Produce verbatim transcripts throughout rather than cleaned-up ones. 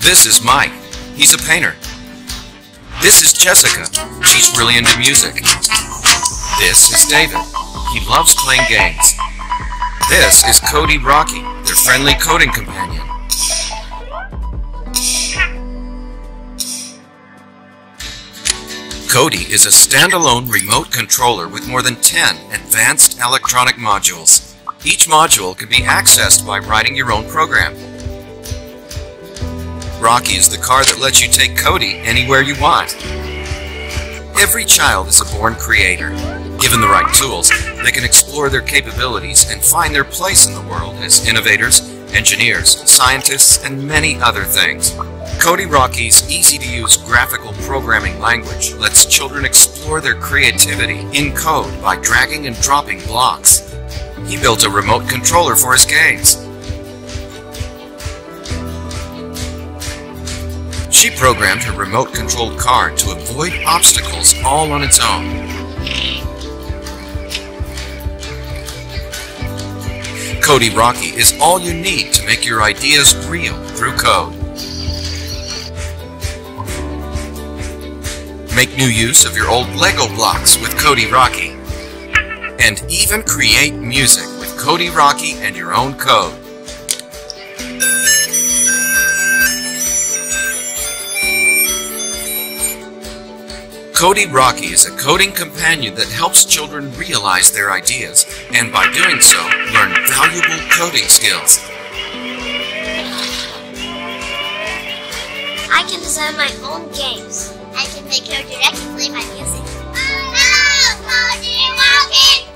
This is Mike. He's a painter. This is Jessica. She's really into music. This is David. He loves playing games. This is Codey Rocky, their friendly coding companion. Codey is a standalone remote controller with more than ten advanced electronic modules. Each module can be accessed by writing your own program. Rocky is the car that lets you take Codey anywhere you want. Every child is a born creator. Given the right tools, they can explore their capabilities and find their place in the world as innovators, engineers, scientists, and many other things. Codey Rocky's easy-to-use graphical programming language lets children explore their creativity in code by dragging and dropping blocks. He built a remote controller for his games. She programmed her remote-controlled car to avoid obstacles all on its own. Codey Rocky is all you need to make your ideas real through code. Make new use of your old Lego blocks with Codey Rocky. And even create music with Codey Rocky and your own code. Codey Rocky is a coding companion that helps children realize their ideas, and by doing so, learn valuable coding skills. I can design my own games. I can make Codey Rocky play my music. Hello, Codey Rocky!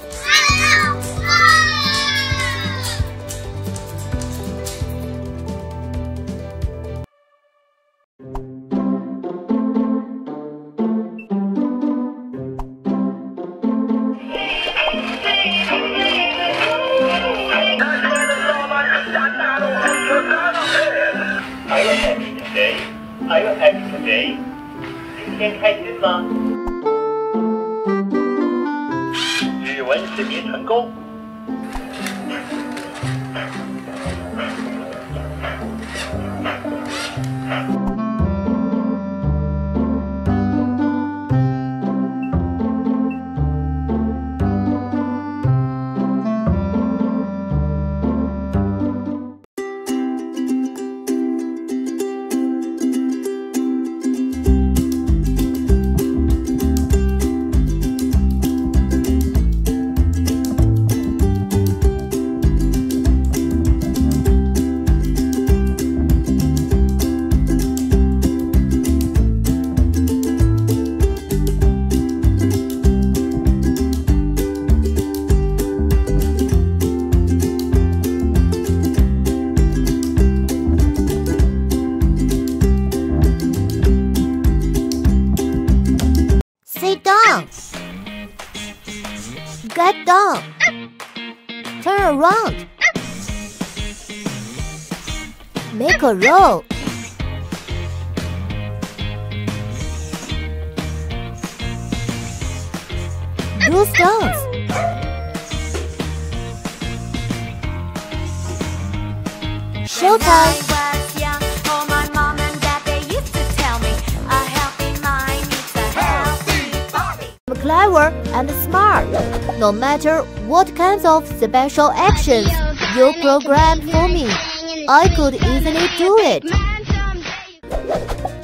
I will help you today. You can help this one. Do you want to be successful? Get down. Turn around. Make a roll. Do stones. Showtime. Clever and smart. No matter what kinds of special actions you programmed for me, I could easily do it.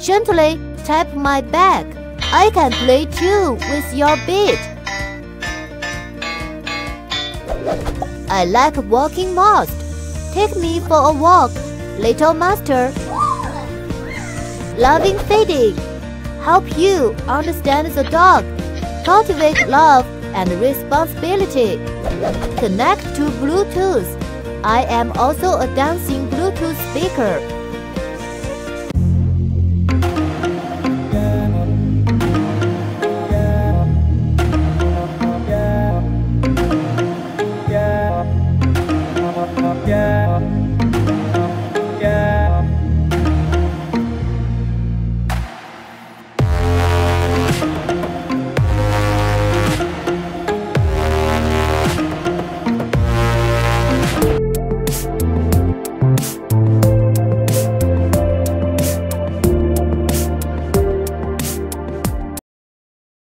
Gently tap my back. I can play too with your beat. I like walking most. Take me for a walk, little master. Loving feeding. Help you understand the dog. Cultivate love and responsibility. Connect to Bluetooth. I am also a dancing Bluetooth speaker.